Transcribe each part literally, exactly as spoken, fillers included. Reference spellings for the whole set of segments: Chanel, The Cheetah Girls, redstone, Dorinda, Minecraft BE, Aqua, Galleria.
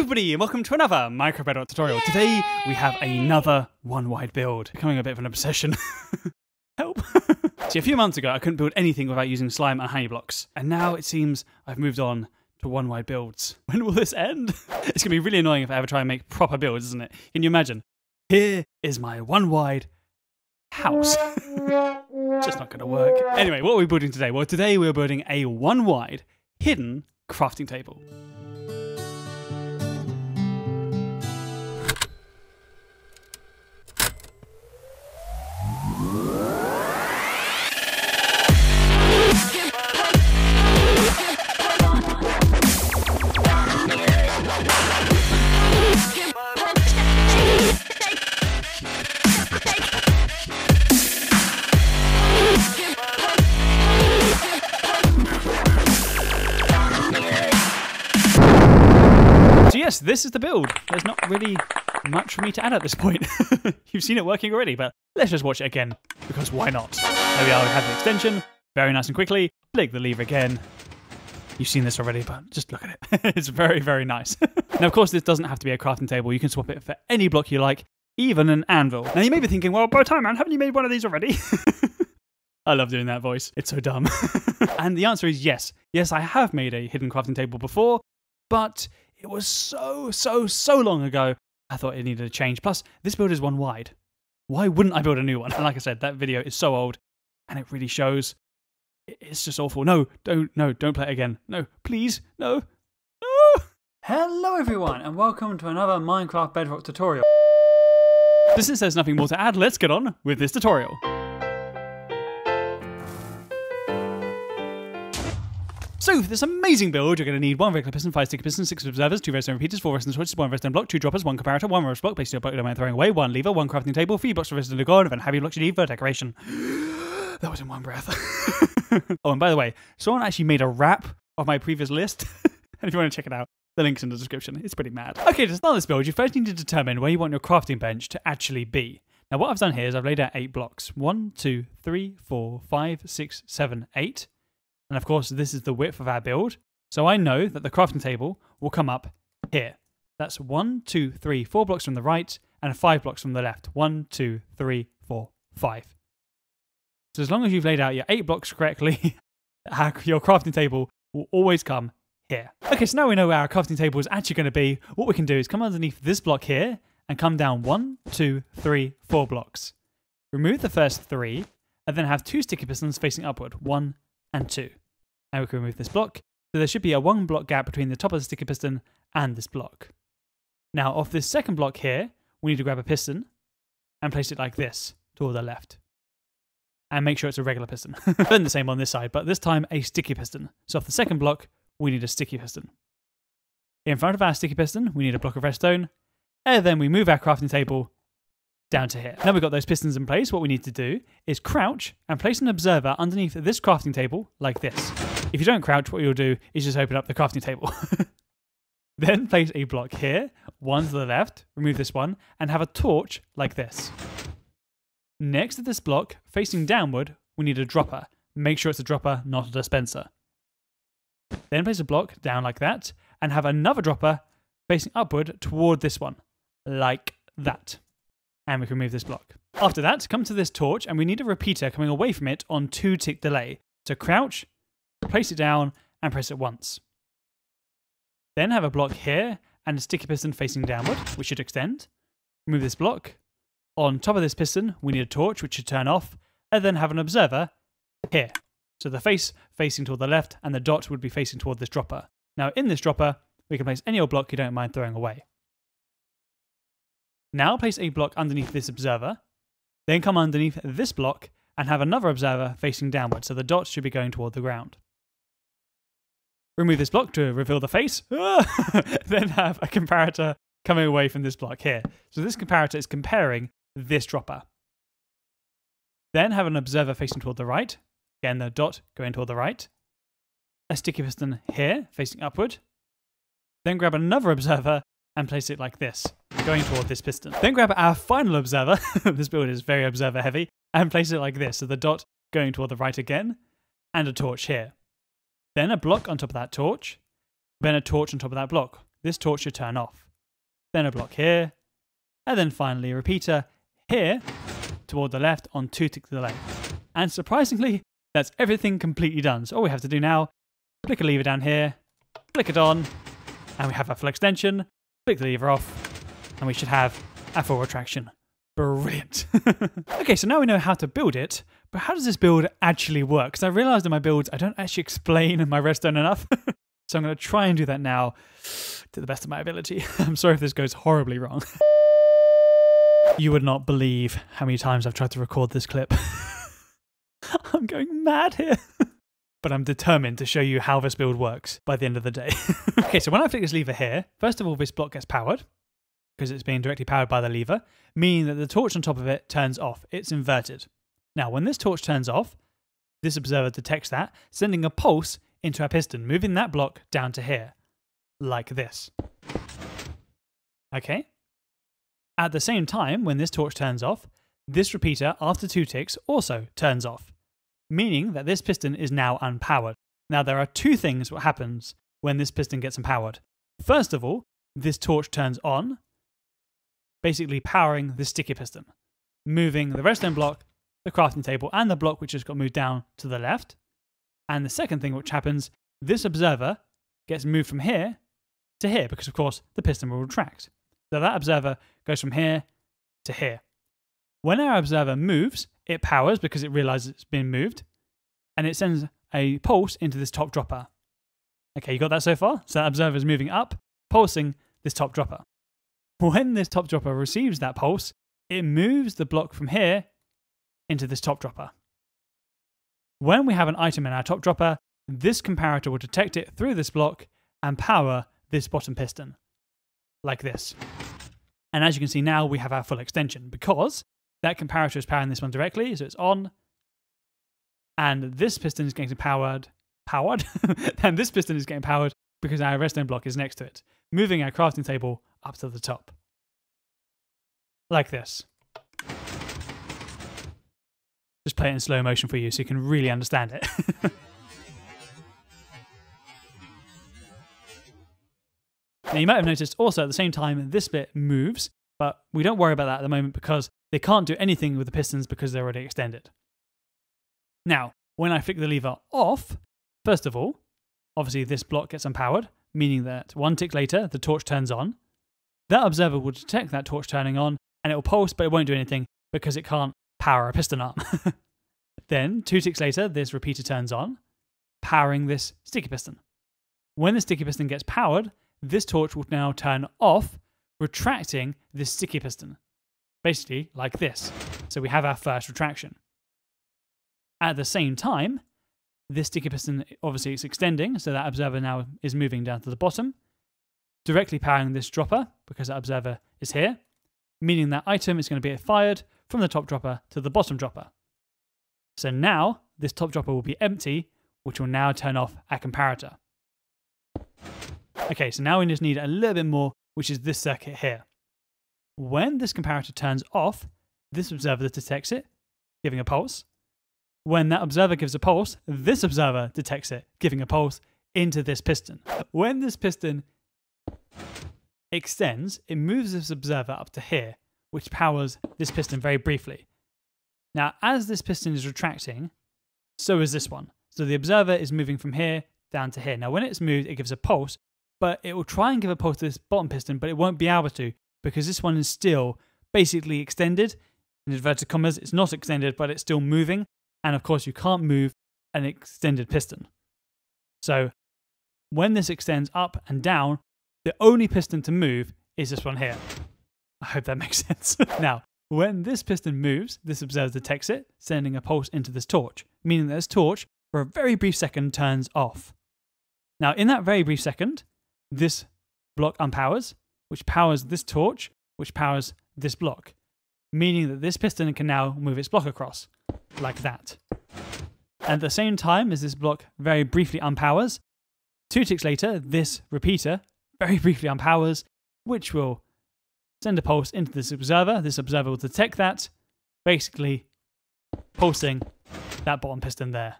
everybody, and welcome to another Minecraft B E tutorial. Yay! Today we have another one-wide build, becoming a bit of an obsession. Help! See, a few months ago I couldn't build anything without using slime and honey blocks, and now it seems I've moved on to one-wide builds. When will this end? It's gonna be really annoying if I ever try and make proper builds, isn't it? Can you imagine? Here is my one-wide house. Just not gonna work. Anyway, what are we building today? Well, today we're building a one-wide hidden crafting table. This is the build. There's not really much for me to add at this point. You've seen it working already, but let's just watch it again, because why not? There we are, we have the extension, very nice and quickly. Click the lever again. You've seen this already, but just look at it. It's very, very nice. Now, of course, this doesn't have to be a crafting table. You can swap it for any block you like, even an anvil. Now, you may be thinking, well, by time, man, haven't you made one of these already? I love doing that voice. It's so dumb. And the answer is yes. Yes, I have made a hidden crafting table before, but it was so, so, so long ago, I thought it needed a change. Plus, this build is one wide. Why wouldn't I build a new one? And like I said, that video is so old, and it really shows. It's just awful. No, don't, no, don't play it again. No, please, no, no. Hello, everyone, and welcome to another Minecraft Bedrock tutorial. So since there's nothing more to add, let's get on with this tutorial. So for this amazing build, you're going to need one regular piston, five sticky pistons, six observers, two redstone repeaters, four redstone switches, one redstone block, two droppers, one comparator, one redstone block, basically a block you don't mind throwing away, one lever, one crafting table, three blocks of redstone to go on, and then happy blocks you need for decoration. That was in one breath. Oh, and by the way, someone actually made a wrap of my previous list, and if you want to check it out, the link's in the description. It's pretty mad. Okay, to start this build, you first need to determine where you want your crafting bench to actually be. Now, what I've done here is I've laid out eight blocks. One, two, three, four, five, six, seven, eight. And of course, this is the width of our build. So I know that the crafting table will come up here. That's one, two, three, four blocks from the right and five blocks from the left. One, two, three, four, five. So as long as you've laid out your eight blocks correctly, your crafting table will always come here. Okay, so now we know where our crafting table is actually going to be. What we can do is come underneath this block here and come down one, two, three, four blocks. Remove the first three and then have two sticky pistons facing upward. One and two. Now we can remove this block, so there should be a one block gap between the top of the sticky piston and this block. Now off this second block here, we need to grab a piston and place it like this, toward the left. And make sure it's a regular piston. Then the same on this side, but this time a sticky piston. So off the second block, we need a sticky piston. In front of our sticky piston, we need a block of redstone, and then we move our crafting table down to here. Now we've got those pistons in place, what we need to do is crouch and place an observer underneath this crafting table like this. If you don't crouch, what you'll do is just open up the crafting table. Then place a block here, one to the left, remove this one, and have a torch like this. Next to this block, facing downward, we need a dropper. Make sure it's a dropper, not a dispenser. Then place a block down like that, and have another dropper facing upward toward this one, like that. And we can move this block. After that, come to this torch, and we need a repeater coming away from it on two tick delay. So crouch, place it down, and press it once. Then have a block here, and a sticky piston facing downward, which should extend. Remove this block. On top of this piston, we need a torch, which should turn off, and then have an observer here. So the face facing toward the left, and the dot would be facing toward this dropper. Now in this dropper, we can place any old block you don't mind throwing away. Now place a block underneath this observer, then come underneath this block and have another observer facing downward, so the dot should be going toward the ground. Remove this block to reveal the face, then have a comparator coming away from this block here. So this comparator is comparing this dropper. Then have an observer facing toward the right, again the dot going toward the right, a sticky piston here facing upward, then grab another observer and place it like this, going toward this piston. Then grab our final observer, this build is very observer heavy, and place it like this, so the dot going toward the right again, and a torch here. Then a block on top of that torch, then a torch on top of that block. this torch should turn off. Then a block here, and then finally a repeater here toward the left on two ticks to the left. And surprisingly, that's everything completely done. So all we have to do now, click a lever down here, click it on, and we have our full extension, click the lever off, and we should have our full retraction. Brilliant. Okay, so now we know how to build it, but how does this build actually work? Because I realized in my builds, I don't actually explain my redstone enough. So I'm going to try and do that now to the best of my ability. I'm sorry if this goes horribly wrong. You would not believe how many times I've tried to record this clip. I'm going mad here. But I'm determined to show you how this build works by the end of the day. Okay, so when I flick this lever here, first of all, this block gets powered because it's being directly powered by the lever, meaning that the torch on top of it turns off. It's inverted. Now, when this torch turns off, this observer detects that, sending a pulse into our piston, moving that block down to here, like this. Okay. At the same time, when this torch turns off, this repeater, after two ticks, also turns off, meaning that this piston is now unpowered. Now, there are two things what happens when this piston gets unpowered. First of all, this torch turns on, basically powering the sticky piston, moving the redstone block, the crafting table, and the block which just got moved down to the left. And the second thing which happens, this observer gets moved from here to here, because of course the piston will retract. So that observer goes from here to here. When our observer moves, it powers because it realizes it's been moved, and it sends a pulse into this top dropper. Okay, you got that so far? So that observer is moving up, pulsing this top dropper. When this top dropper receives that pulse, it moves the block from here into this top dropper. When we have an item in our top dropper, this comparator will detect it through this block and power this bottom piston, like this. And as you can see now, we have our full extension because that comparator is powering this one directly, so it's on, and this piston is getting powered, powered? and this piston is getting powered because our redstone block is next to it, moving our crafting table up to the top, like this. Just play it in slow motion for you so you can really understand it. Now you might have noticed also at the same time this bit moves, but we don't worry about that at the moment because they can't do anything with the pistons because they're already extended. Now, when I flick the lever off, first of all, obviously this block gets unpowered, meaning that one tick later the torch turns on. That observer will detect that torch turning on and it will pulse, but it won't do anything because it can't power a piston arm. Then, two ticks later, this repeater turns on, powering this sticky piston. When the sticky piston gets powered, this torch will now turn off, retracting this sticky piston, basically like this. So we have our first retraction. At the same time, this sticky piston obviously is extending, so that observer now is moving down to the bottom, directly powering this dropper, because that observer is here, meaning that item is going to be fired from the top dropper to the bottom dropper. So now this top dropper will be empty, which will now turn off our comparator. Okay, so now we just need a little bit more, which is this circuit here. When this comparator turns off, this observer detects it, giving a pulse. When that observer gives a pulse, this observer detects it, giving a pulse into this piston. When this piston extends, it moves this observer up to here, which powers this piston very briefly. Now, as this piston is retracting, so is this one. So the observer is moving from here down to here. Now, when it's moved, it gives a pulse, but it will try and give a pulse to this bottom piston, but it won't be able to because this one is still basically extended. In inverted commas, it's not extended, but it's still moving. And of course, you can't move an extended piston. So when this extends up and down, the only piston to move is this one here. I hope that makes sense. Now, when this piston moves, this observer detects it, sending a pulse into this torch, meaning that this torch, for a very brief second, turns off. Now, in that very brief second, this block unpowers, which powers this torch, which powers this block, meaning that this piston can now move its block across, like that. And at the same time as this block very briefly unpowers, two ticks later, this repeater very briefly unpowers, which will send a pulse into this observer. This observer will detect that, basically pulsing that bottom piston there.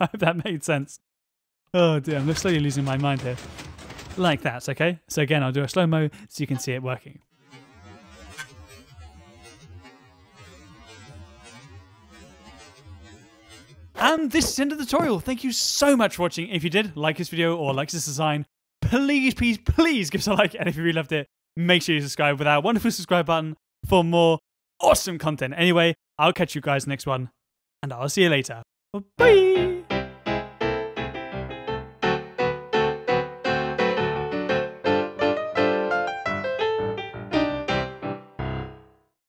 I hope that made sense. Oh dear, I'm slowly losing my mind here. like that, okay? So again, I'll do a slow-mo so you can see it working. And this is the end of the tutorial. Thank you so much for watching. If you did like this video or like this design, please, please, please give us a like. And if you really loved it, make sure you subscribe with our wonderful subscribe button for more awesome content. Anyway, I'll catch you guys next one, and I'll see you later. Bye!